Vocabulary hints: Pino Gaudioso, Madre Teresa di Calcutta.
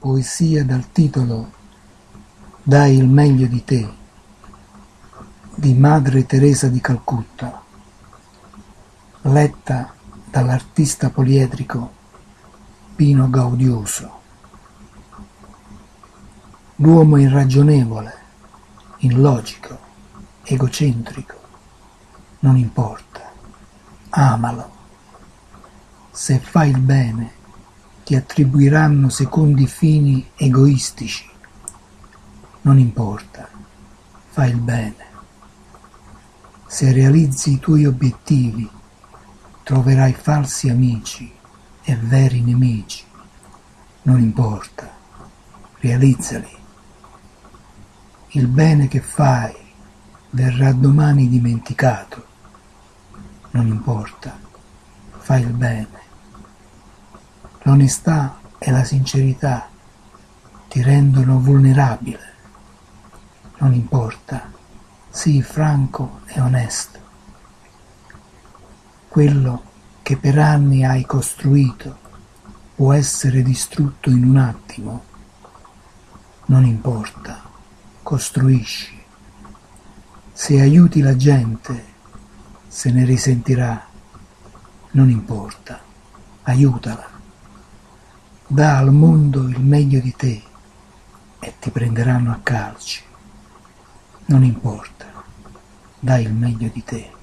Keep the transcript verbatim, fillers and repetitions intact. poesia dal titolo Dai il meglio di te, di Madre Teresa di Calcutta, letta dall'artista poliedrico Pino Gaudioso. L'uomo è irragionevole, illogico, egocentrico, non importa, amalo. Se fai il bene, ti attribuiranno secondi fini egoistici. Non importa, fai il bene. Se realizzi i tuoi obiettivi, troverai falsi amici e veri nemici. Non importa, realizzali. Il bene che fai verrà domani dimenticato. Non importa, fai il bene. L'onestà e la sincerità ti rendono vulnerabile. Non importa, sii franco e onesto. Quello che per anni hai costruito può essere distrutto in un attimo. Non importa, costruisci. Se aiuti la gente, se ne risentirà. Non importa, aiutala. Dà al mondo il meglio di te e ti prenderanno a calci. Non importa, dai il meglio di te.